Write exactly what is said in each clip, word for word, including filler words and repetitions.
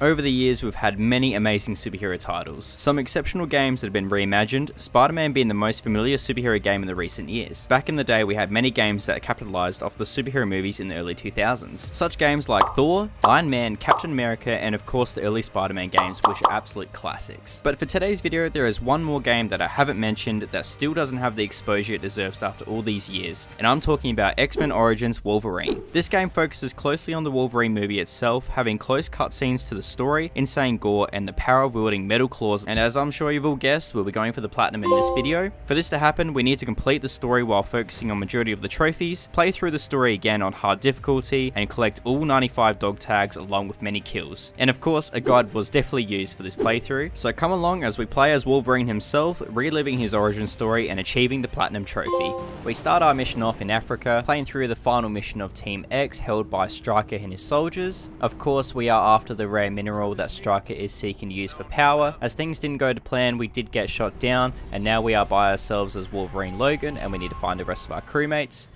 Over the years, we've had many amazing superhero titles, some exceptional games that have been reimagined, Spider-Man being the most familiar superhero game in the recent years. Back in the day, we had many games that capitalized off the superhero movies in the early two thousands. Such games like Thor, Iron Man, Captain America, and of course the early Spider-Man games, which are absolute classics. But for today's video, there is one more game that I haven't mentioned that still doesn't have the exposure it deserves after all these years, and I'm talking about X-Men Origins Wolverine. This game focuses closely on the Wolverine movie itself, having close cutscenes to the story, insane gore, and the power of wielding metal claws, and as I'm sure you've all guessed, we'll be going for the platinum in this video. For this to happen, we need to complete the story while focusing on majority of the trophies, play through the story again on hard difficulty, and collect all ninety-five dog tags along with many kills. And of course, a guide was definitely used for this playthrough, so come along as we play as Wolverine himself, reliving his origin story and achieving the platinum trophy. We start our mission off in Africa, playing through the final mission of Team X held by Stryker and his soldiers. Of course, we are after the rare mineral that Stryker is seeking to use for power. As things didn't go to plan, we did get shot down, and now we are by ourselves as Wolverine Logan, and we need to find the rest of our crewmates.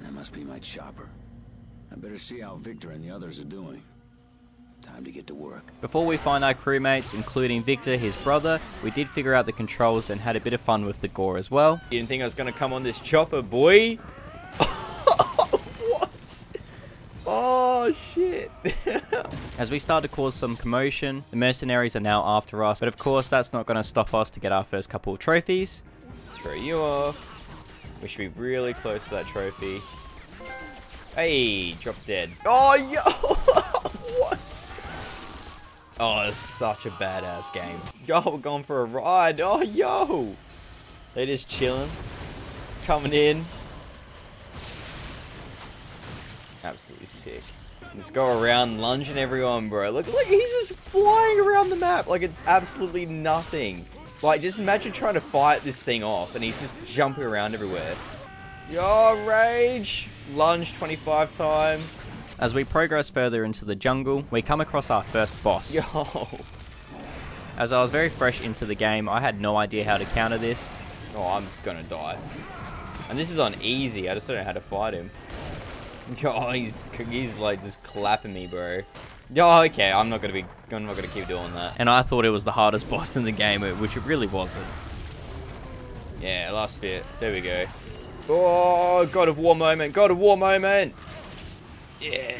That must be my chopper. I better see how Victor and the others are doing. Time to get to work. Before we find our crewmates, including Victor, his brother, we did figure out the controls and had a bit of fun with the gore as well. You didn't think I was gonna come on this chopper, boy? Oh, shit. As we start to cause some commotion, the mercenaries are now after us, but of course that's not going to stop us to get our first couple of trophies. Throw you off. We should be really close to that trophy. Hey, drop dead. Oh, yo. What? Oh, it's such a badass game. Yo, we're going for a ride. Oh, yo. They're just chilling. Coming in. Absolutely sick. Let's go around lunging everyone, bro. Look, look, he's just flying around the map like it's absolutely nothing. Like, just imagine trying to fight this thing off, and he's just jumping around everywhere. Yo, rage! Lunge twenty-five times. As we progress further into the jungle, we come across our first boss. Yo! As I was very fresh into the game, I had no idea how to counter this. Oh, I'm gonna die. And this is on easy, I just don't know how to fight him. Oh, he's, he's like just clapping me, bro. Oh, okay, I'm not gonna be, I'm not gonna keep doing that. And I thought it was the hardest boss in the game, which it really wasn't. Yeah, last bit. There we go. Oh, God of War moment, God of War moment. Yeah,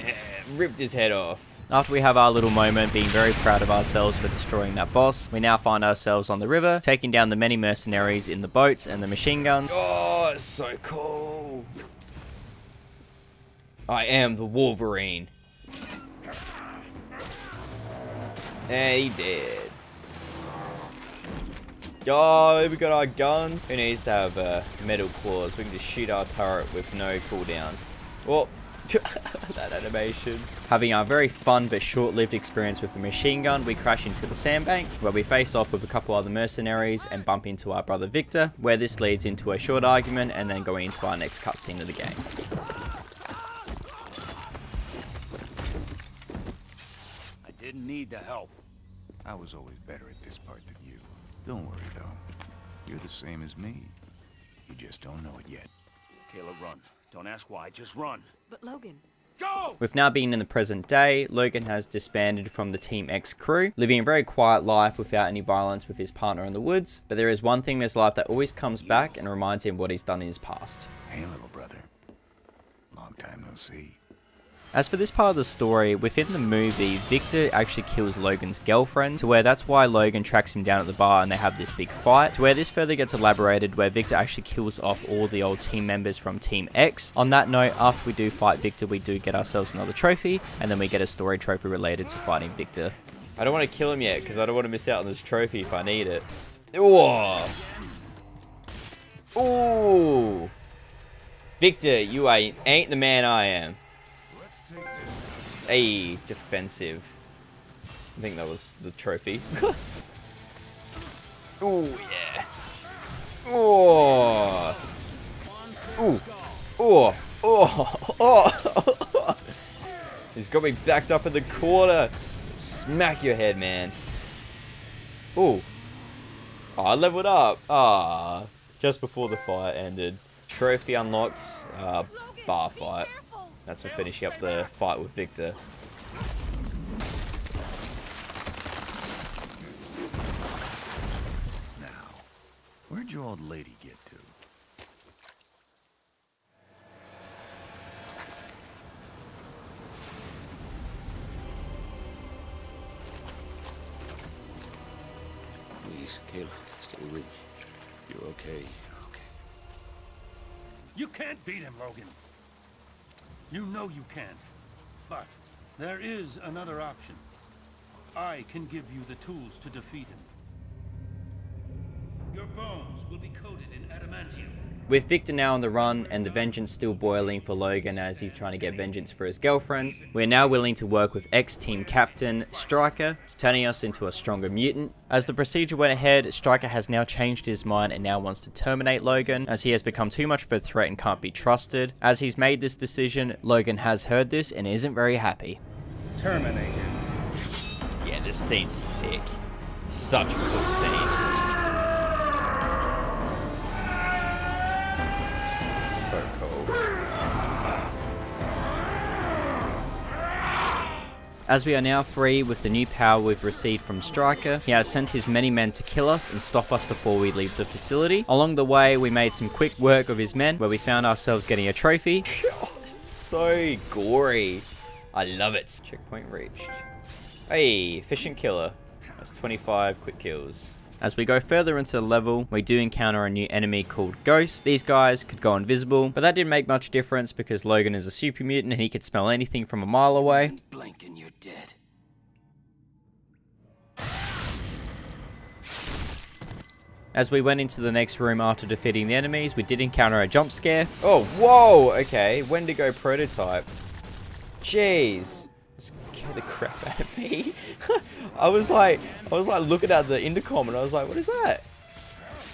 ripped his head off. After we have our little moment being very proud of ourselves for destroying that boss, we now find ourselves on the river, taking down the many mercenaries in the boats and the machine guns. Oh, it's so cool. I am the Wolverine. Hey, he did. Oh, we got our gun. Who needs to have uh, metal claws? We can just shoot our turret with no cooldown. Well, that animation. Having our very fun but short-lived experience with the machine gun, we crash into the sandbank, where we face off with a couple other mercenaries and bump into our brother Victor, where this leads into a short argument and then going into our next cutscene of the game. Didn't need the help. I was always better at this part than you. Don't worry, though. You're the same as me. You just don't know it yet. Kayla, run. Don't ask why, just run. But Logan... Go! With now being in the present day, Logan has disbanded from the Team X crew, living a very quiet life without any violence with his partner in the woods. But there is one thing in his life that always comes you. back and reminds him what he's done in his past. Hey, little brother. Long time no see. As for this part of the story, within the movie, Victor actually kills Logan's girlfriend, to where that's why Logan tracks him down at the bar and they have this big fight, to where this further gets elaborated, where Victor actually kills off all the old team members from Team X. On that note, after we do fight Victor, we do get ourselves another trophy, and then we get a story trophy related to fighting Victor. I don't want to kill him yet, because I don't want to miss out on this trophy if I need it. Ooh! Ooh! Victor, you ain't, ain't the man I am. Hey, defensive. I think that was the trophy. Oh, yeah. Oh. Oh. Oh. Oh. Oh. He's got me backed up in the corner. Smack your head, man. Ooh. Oh, I leveled up. Ah. Just before the fight ended. Trophy unlocked. Uh, bar fight. That's for finishing up the fight with Victor. Please, Kayla, stay with me. You're okay, you're okay. You can't beat him, Logan. You know you can't. But there is another option. I can give you the tools to defeat him. Your bones will be coated in adamantium. With Victor now on the run and the vengeance still boiling for Logan as he's trying to get vengeance for his girlfriend, we're now willing to work with ex-team captain Stryker, turning us into a stronger mutant. As the procedure went ahead, Stryker has now changed his mind and now wants to terminate Logan as he has become too much of a threat and can't be trusted. As he's made this decision, Logan has heard this and isn't very happy. Terminated. Yeah, this scene's sick. Such a cool scene. So cool. As we are now free with the new power we've received from Stryker, he has sent his many men to kill us and stop us before we leave the facility. Along the way, we made some quick work of his men, where we found ourselves getting a trophy. So gory. I love it. Checkpoint reached. Hey, efficient killer. That's twenty-five quick kills. As we go further into the level, we do encounter a new enemy called Ghost. These guys could go invisible, but that didn't make much difference because Logan is a super mutant and he could smell anything from a mile away. Blink and you're dead. As we went into the next room after defeating the enemies, we did encounter a jump scare. Oh, whoa! Okay, Wendigo prototype. Jeez. Kill the crap out of me. I was like, I was like looking at the intercom and I was like, what is that?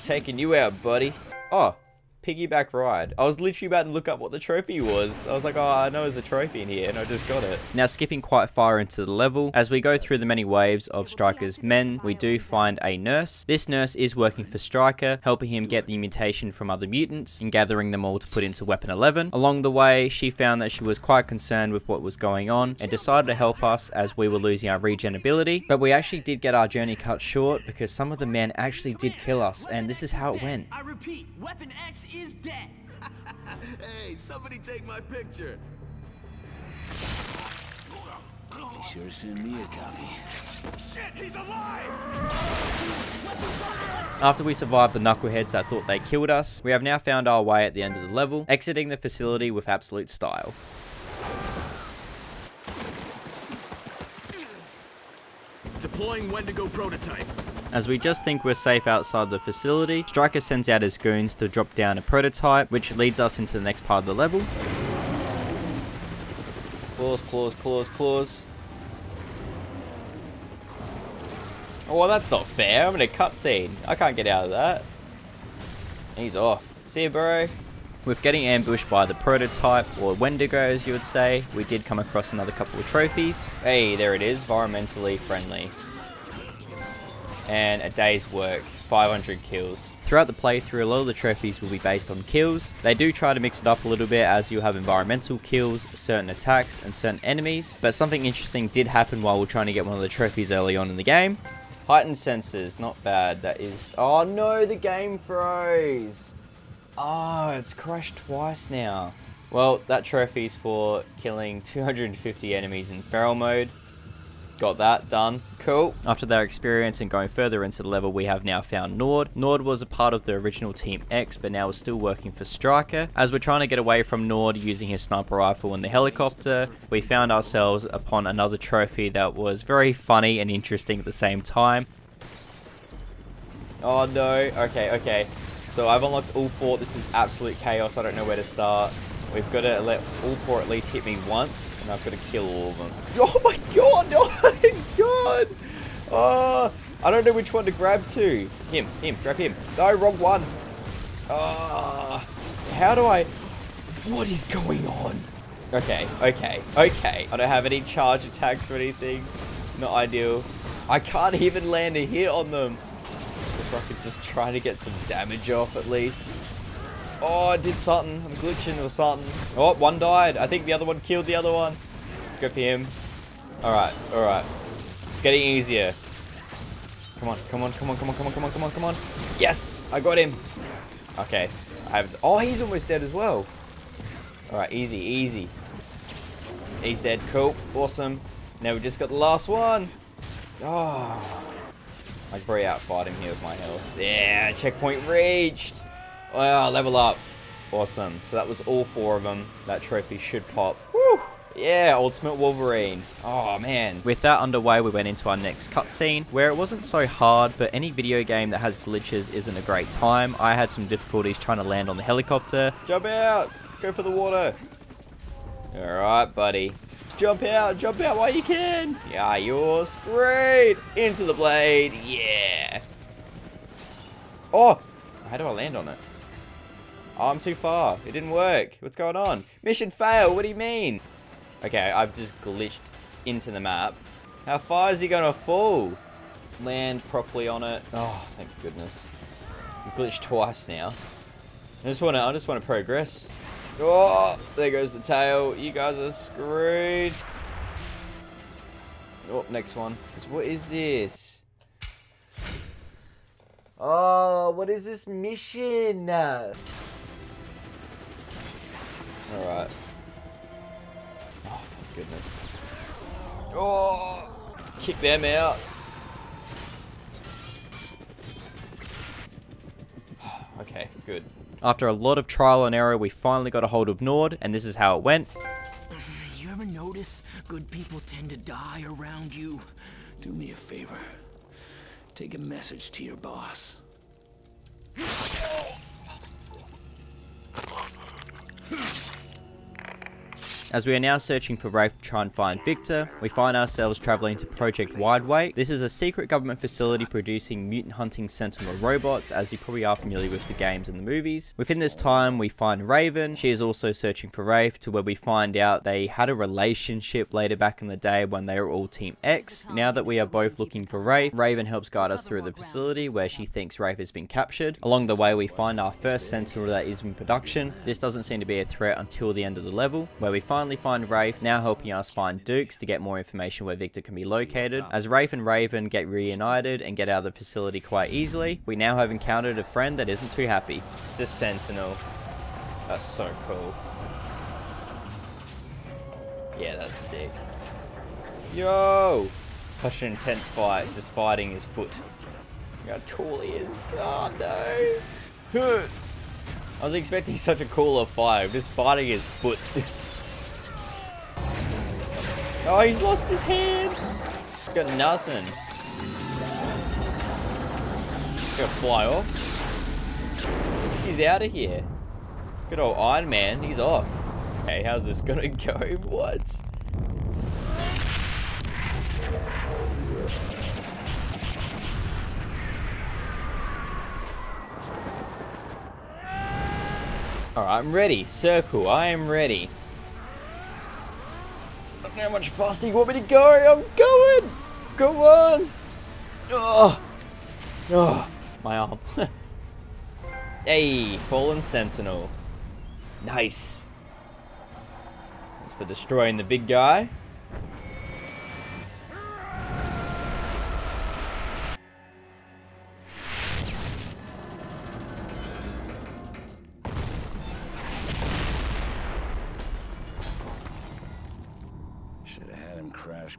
Taking you out, buddy. Oh, piggyback ride. I was literally about to look up what the trophy was. I was like, oh, I know there's a trophy in here and I just got it. Now skipping quite far into the level, as we go through the many waves of Stryker's men, we do find a nurse. This nurse is working for Stryker, helping him get the mutation from other mutants and gathering them all to put into Weapon eleven. Along the way, she found that she was quite concerned with what was going on and decided to help us as we were losing our regen ability. But we actually did get our journey cut short because some of the men actually did kill us, and this is how it went. I repeat, Weapon X is dead. Hey, somebody take my picture. They sure sent me a copy. Shit, he's alive! After we survived the knuckleheads that thought they killed us, we have now found our way at the end of the level, exiting the facility with absolute style. Deploying Wendigo prototype. As we just think we're safe outside the facility, Stryker sends out his goons to drop down a prototype, which leads us into the next part of the level. Claws, claws, claws, claws. Oh, well, that's not fair. I'm in a cutscene. I can't get out of that. He's off. See you, bro. With getting ambushed by the prototype, or Wendigo as you would say, we did come across another couple of trophies. Hey, there it is. Environmentally friendly. And a day's work, five hundred kills. Throughout the playthrough, a lot of the trophies will be based on kills. They do try to mix it up a little bit, as you'll have environmental kills, certain attacks, and certain enemies. But something interesting did happen while we're trying to get one of the trophies early on in the game. Heightened sensors, not bad. That is... Oh no, the game froze! Oh, it's crashed twice now. Well, that trophy's for killing two hundred fifty enemies in feral mode. Got that done. Cool. After their experience and going further into the level, we have now found Nord. Nord was a part of the original Team X, but now is still working for Stryker. As we're trying to get away from Nord using his sniper rifle and the helicopter, we found ourselves upon another trophy that was very funny and interesting at the same time. Oh no. Okay, okay. So I've unlocked all four. This is absolute chaos. I don't know where to start. We've got to let all four at least hit me once, and I've got to kill all of them. Oh my god, oh my god! Oh, I don't know which one to grab to. Him, him, grab him. No, wrong one. Oh, how do I... What is going on? Okay, okay, okay. I don't have any charge attacks or anything. Not ideal. I can't even land a hit on them. If I could just try to get some damage off at least. Oh, I did something. I'm glitching or something. Oh, one died. I think the other one killed the other one. Go for him. Alright, alright. It's getting easier. Come on, come on, come on, come on, come on, come on, come on, come on. Yes! I got him. Okay. I have... Oh, he's almost dead as well. Alright, easy, easy. He's dead. Cool. Awesome. Now we just got the last one. Oh. I could probably outfight him here with my health. Yeah, checkpoint reached! Wow, level up. Awesome. So that was all four of them. That trophy should pop. Woo! Yeah, Ultimate Wolverine. Oh, man. With that underway, we went into our next cutscene, where it wasn't so hard, but any video game that has glitches isn't a great time. I had some difficulties trying to land on the helicopter. Jump out! Go for the water! Alright, buddy. Jump out, jump out while you can. Yeah, you're great. Into the blade, yeah. Oh, how do I land on it? Oh, I'm too far, it didn't work. What's going on? Mission fail, what do you mean? Okay, I've just glitched into the map. How far is he gonna fall? Land properly on it. Oh, thank goodness. I've glitched twice now. I just wanna, I just wanna progress. Oh, there goes the tail. You guys are screwed. Oh, next one. What is this? Oh, what is this mission? Alright. Oh, thank goodness. Oh, kick them out. Okay, good. After a lot of trial and error, we finally got a hold of Nord, and this is how it went. You ever notice good people tend to die around you? Do me a favor. Take a message to your boss. As we are now searching for Rafe to try and find Victor, we find ourselves travelling to Project Wideawake. This is a secret government facility producing mutant hunting Sentinel robots, as you probably are familiar with the games and the movies. Within this time, we find Raven. She is also searching for Rafe, to where we find out they had a relationship later back in the day when they were all Team X. Now that we are both looking for Rafe, Raven helps guide us through the facility where she thinks Rafe has been captured. Along the way, we find our first Sentinel that is in production. This doesn't seem to be a threat until the end of the level, where we find Finally find Rafe, now helping us find Dukes to get more information where Victor can be located. As Rafe and Raven get reunited and get out of the facility quite easily, we now have encountered a friend that isn't too happy. It's the Sentinel. That's so cool. Yeah, that's sick. Yo! Such an intense fight, just fighting his foot. Look how tall he is. Oh no! I was expecting such a cooler fight, just fighting his foot. Oh, he's lost his hand! He's got nothing. He's gonna fly off. He's out of here. Good old Iron Man, he's off. Hey, how's this gonna go? What? Alright, I'm ready. Circle, I am ready. How much faster do you want me to go? I'm going! Go on! Oh! Oh! My arm. Hey! Fallen Sentinel. Nice! That's for destroying the big guy.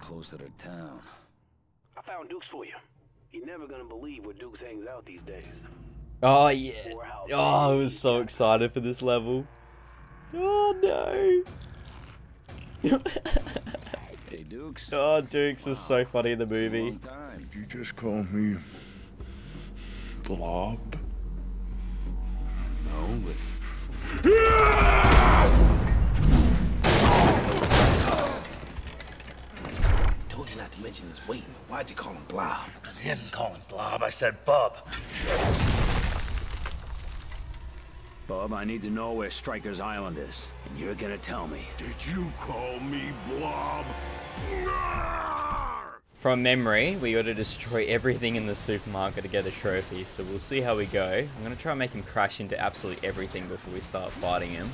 Closer to town. I found Dukes for you. You're never gonna believe where Dukes hangs out these days. Oh yeah. Oh, I was so excited for this level. Oh no. Hey Dukes. Oh, Dukes was so funny in the movie. Did you just call me Blob? No, but not to mention his weight. Why'd you call him Blob? I didn't call him Blob, I said Bub. Bub, I need to know where Stryker's Island is, and you're gonna tell me. Did you call me Blob? From memory, we gotta destroy everything in the supermarket to get a trophy, so we'll see how we go. I'm gonna try and make him crash into absolutely everything before we start fighting him.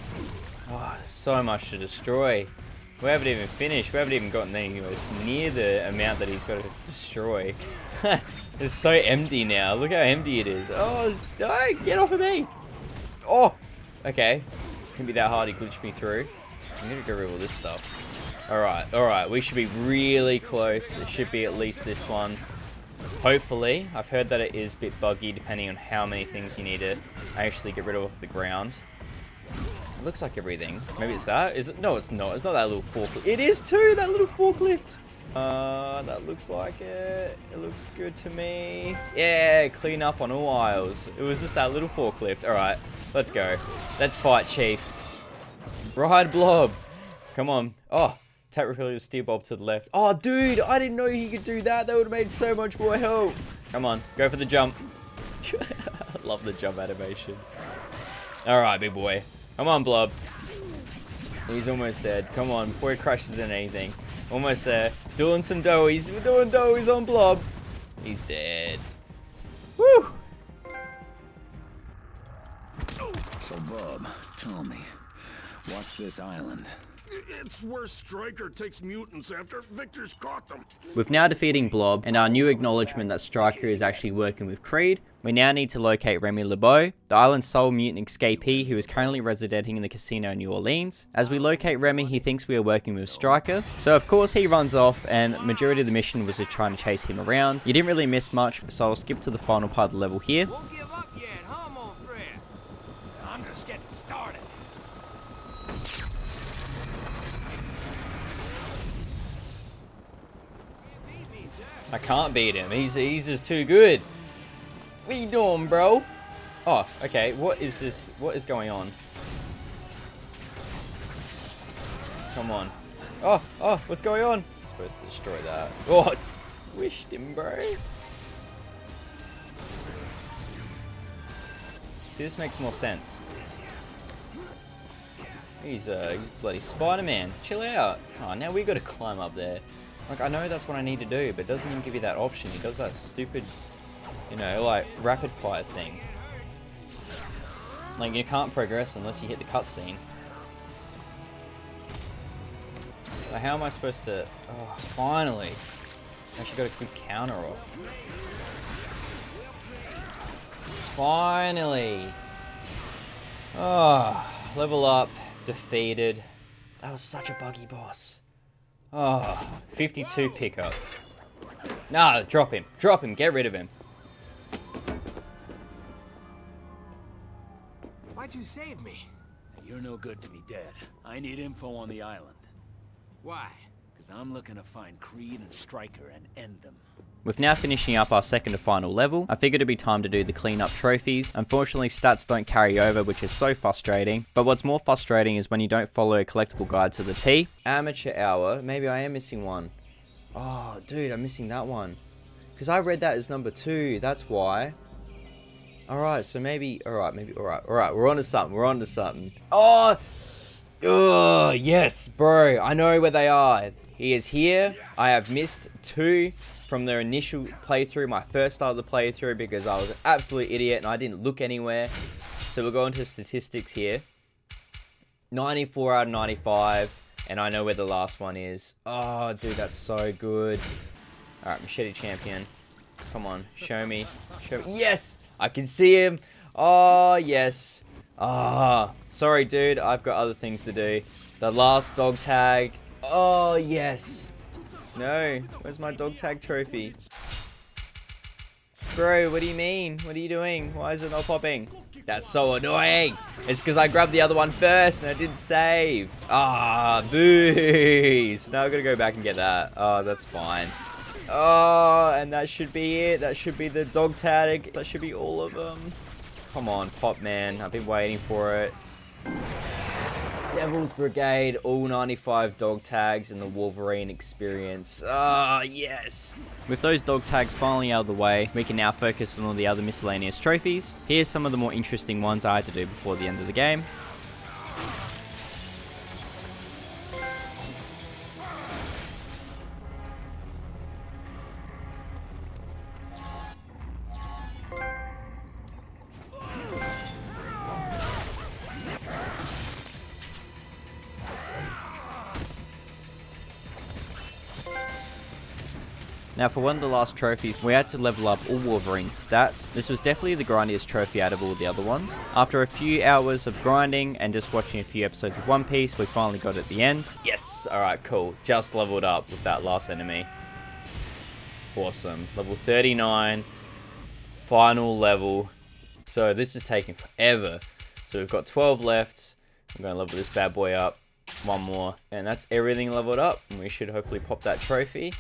Oh, so much to destroy. We haven't even finished. We haven't even gotten anywhere near the amount that he's got to destroy. It's so empty now. Look how empty it is. Oh, no, get off of me. Oh, okay. Couldn't be that hard. He glitched me through. I'm going to get rid of all this stuff. All right, all right. We should be really close. It should be at least this one. Hopefully. I've heard that it is a bit buggy depending on how many things you need to actually get rid of off the ground. It looks like everything. Maybe it's that? Is it? No, it's not. It's not that little forklift. It is too! That little forklift! Uh, that looks like it. It looks good to me. Yeah, clean up on all aisles. It was just that little forklift. Alright, let's go. Let's fight, Chief. Ride Blob. Come on. Oh, technically just steer Bob to the left. Oh, dude, I didn't know he could do that. That would have made so much more help. Come on, go for the jump. I love the jump animation. Alright, big boy. Come on, Blob. He's almost dead. Come on, before he crashes into anything. Almost there. Doing some doughies. We're doing doughies on Blob. He's dead. Woo! So, Bob, tell me, what's this island? It's where Stryker takes mutants after Victor's caught them. With now defeating Blob and our new acknowledgement that Stryker is actually working with Creed, we now need to locate Remy LeBeau, the island's sole mutant escapee who is currently residing in the casino in New Orleans. As we locate Remy, he thinks we are working with Stryker, so of course he runs off, and majority of the mission was just trying to chase him around. You didn't really miss much, so I'll skip to the final part of the level here. Won't give up yet, huh, my friend? I'm just getting started. I can't beat him. He's, he's just too good. What are you doing, bro? Oh, okay. What is this? What is going on? Come on. Oh, oh, what's going on? I'm supposed to destroy that. Oh, I squished him, bro. See, this makes more sense. He's a uh, bloody Spider-Man. Chill out. Oh, now we got to climb up there. Like, I know that's what I need to do, but it doesn't even give you that option. It does that stupid... You know, like, rapid fire thing. Like, you can't progress unless you hit the cutscene. Like, how am I supposed to... Oh, finally! I actually got a good counter off. Finally! Oh, level up. Defeated. That was such a buggy boss. Oh, fifty-two pickup. No, drop him. Drop him. Get rid of him. Why'd you save me? You're no good to me dead. I need info on the island. Why? Because I'm looking to find Creed and Stryker and end them. With now finishing up our second to final level, I figured it'd be time to do the cleanup trophies. Unfortunately, stats don't carry over, which is so frustrating. But what's more frustrating is when you don't follow a collectible guide to the T. Amateur hour. Maybe I am missing one. Oh, dude, I'm missing that one. Because I read that as number two. That's why. Alright, so maybe... Alright, maybe... Alright, alright. We're on to something. We're on to something. Oh! Oh, yes, bro. I know where they are. He is here. I have missed two from their initial playthrough, my first start of the playthrough, because I was an absolute idiot and I didn't look anywhere. So we'll go into statistics here. ninety-four out of ninety-five. And I know where the last one is. Oh, dude, that's so good. Alright, Machete Champion. Come on, show me. Show me. Yes! I can see him. Oh, yes. Ah, oh, sorry, dude. I've got other things to do. The last dog tag. Oh, yes. No. Where's my dog tag trophy? Bro, what do you mean? What are you doing? Why is it not popping? That's so annoying. It's because I grabbed the other one first and I didn't save. Ah, oh, booze. Now I've got to go back and get that. Oh, that's fine. Oh, and that should be it. That should be the dog tag. That should be all of them. Come on, pop, man. I've been waiting for it. Yes, Devil's Brigade, all ninety-five dog tags and the Wolverine experience. Ah, oh, yes. With those dog tags finally out of the way, we can now focus on all the other miscellaneous trophies. Here's some of the more interesting ones I had to do before the end of the game. Now for one of the last trophies, we had to level up all Wolverine's stats. This was definitely the grindiest trophy out of all the other ones. After a few hours of grinding and just watching a few episodes of One Piece, we finally got it at the end. Yes! Alright, cool. Just leveled up with that last enemy. awesome. Level thirty-nine, final level. So this is taking forever. So we've got twelve left. I'm gonna level this bad boy up. One more, and that's everything leveled up, and we should hopefully pop that trophy.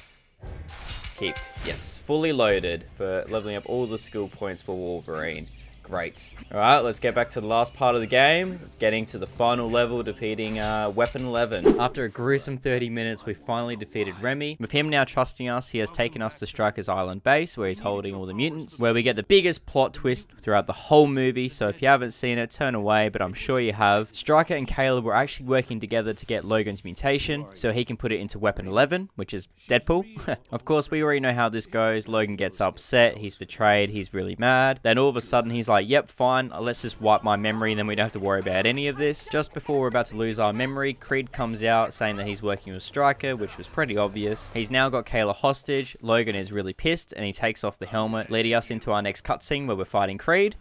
Keep, yes, fully loaded for leveling up all the skill points for Wolverine. Great. Alright, let's get back to the last part of the game, getting to the final level, defeating uh, Weapon eleven. After a gruesome thirty minutes, we finally defeated Remy. With him now trusting us, he has taken us to Stryker's Island base, where he's holding all the mutants, where we get the biggest plot twist throughout the whole movie, so if you haven't seen it, turn away, but I'm sure you have. Stryker and Kayla were actually working together to get Logan's mutation, so he can put it into Weapon eleven, which is Deadpool. Of course, we already know how this goes. Logan gets upset, he's betrayed, he's really mad. Then all of a sudden, he's like, Like, yep, fine, let's just wipe my memory, then we don't have to worry about any of this. Just before we're about to lose our memory, Creed comes out saying that he's working with Stryker, which was pretty obvious. He's now got Kayla hostage, Logan is really pissed, and he takes off the helmet, leading us into our next cutscene where we're fighting Creed.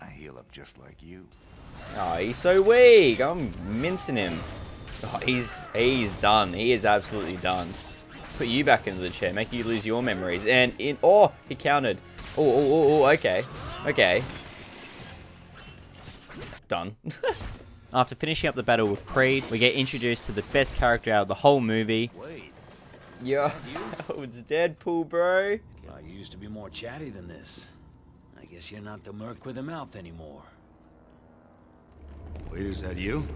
I heal up just like you. Oh, he's so weak, I'm mincing him. Oh, he's, he's done, he is absolutely done. Put you back into the chair, make you lose your memories, and in, oh, he countered. Oh, oh, oh, oh, okay. Okay. Done. After finishing up the battle with Creed, we get introduced to the best character out of the whole movie. Wait. Yo, it's Deadpool, bro. I used to be more chatty than this. I guess you're not the merc with a mouth anymore. Wait, is that you?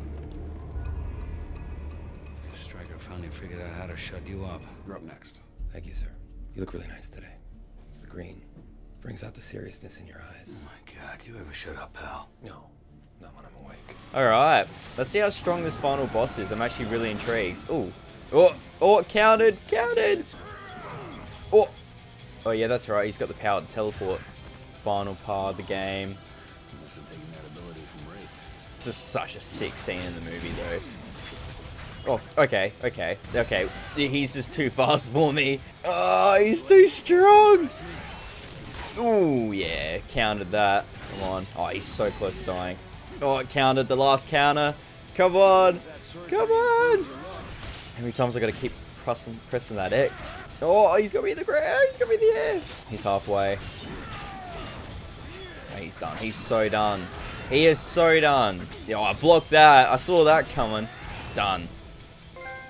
Stryker finally figured out how to shut you up. You're up next. Thank you, sir. You look really nice today. It's the green. Brings out the seriousness in your eyes. Oh my god, you ever shut up, pal? No, not when I'm awake. Alright, let's see how strong this final boss is. I'm actually really intrigued. Ooh. Oh, oh, countered, countered! Oh, oh yeah, that's right, he's got the power to teleport. Final part of the game. Must have taken that ability from Wraith. It's just such a sick scene in the movie, though. Oh, okay, okay, okay. He's just too fast for me. Oh, he's too strong! Ooh, yeah, countered that. Come on. Oh, he's so close to dying. Oh, it countered the last counter. Come on. Come on. How many times I got to keep pressing, pressing that X? Oh, he's got me in the ground. He's got me in the air. He's halfway. Oh, he's done. He's so done. He is so done. Yeah, oh, I blocked that. I saw that coming. Done.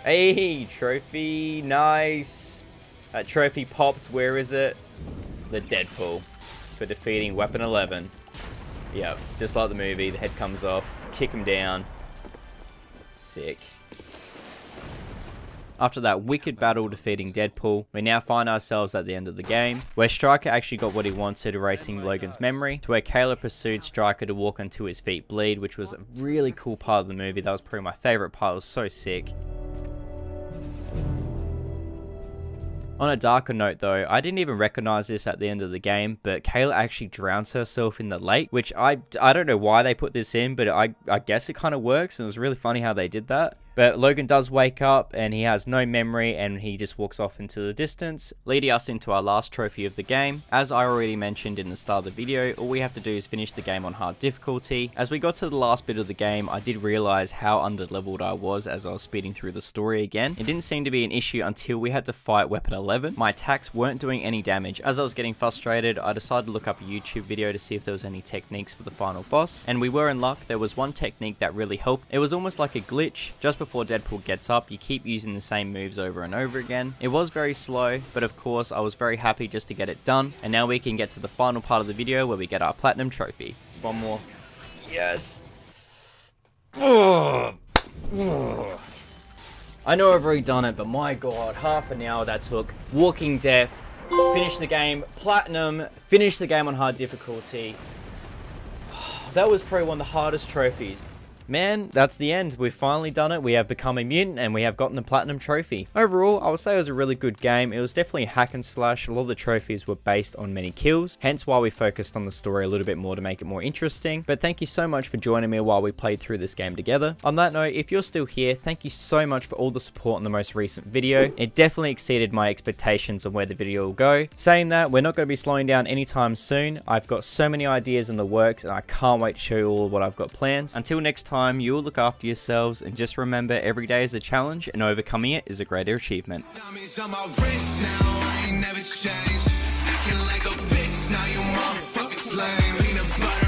Hey, trophy. Nice. That trophy popped. Where is it? The Deadpool for defeating Weapon eleven. Yep, just like the movie, the head comes off, kick him down. Sick. After that wicked battle defeating Deadpool, we now find ourselves at the end of the game, where Stryker actually got what he wanted, erasing Logan's memory, to where Kayla pursued Stryker to walk until his feet bleed, which was a really cool part of the movie. That was probably my favorite part, it was so sick. On a darker note though, I didn't even recognize this at the end of the game, but Kayla actually drowns herself in the lake, which I, I don't know why they put this in, but I, I guess it kind of works, and it was really funny how they did that. But Logan does wake up, and he has no memory, and he just walks off into the distance, leading us into our last trophy of the game. As I already mentioned in the start of the video, all we have to do is finish the game on hard difficulty. As we got to the last bit of the game, I did realize how underleveled I was as I was speeding through the story again. It didn't seem to be an issue until we had to fight Weapon eleven. My attacks weren't doing any damage. As I was getting frustrated, I decided to look up a YouTube video to see if there was any techniques for the final boss, and we were in luck. There was one technique that really helped. It was almost like a glitch. Just before Deadpool gets up, you keep using the same moves over and over again. It was very slow, but of course I was very happy just to get it done, and now we can get to the final part of the video where we get our platinum trophy. One more. Yes! Ugh. Ugh. I know I've already done it, but my god, half an hour that took. Walking death, finish the game, platinum, finish the game on hard difficulty. That was probably one of the hardest trophies. Man, that's the end. We've finally done it. We have become a mutant and we have gotten the platinum trophy. Overall, I would say it was a really good game. It was definitely a hack and slash. A lot of the trophies were based on many kills, hence why we focused on the story a little bit more to make it more interesting. But thank you so much for joining me while we played through this game together. On that note, if you're still here, thank you so much for all the support on the most recent video. It definitely exceeded my expectations on where the video will go. Saying that, we're not going to be slowing down anytime soon. I've got so many ideas in the works and I can't wait to show you all what I've got planned. Until next time, time, you will look after yourselves, and just remember every day is a challenge and overcoming it is a greater achievement. Acting like a bitch, now you motherfucking slave.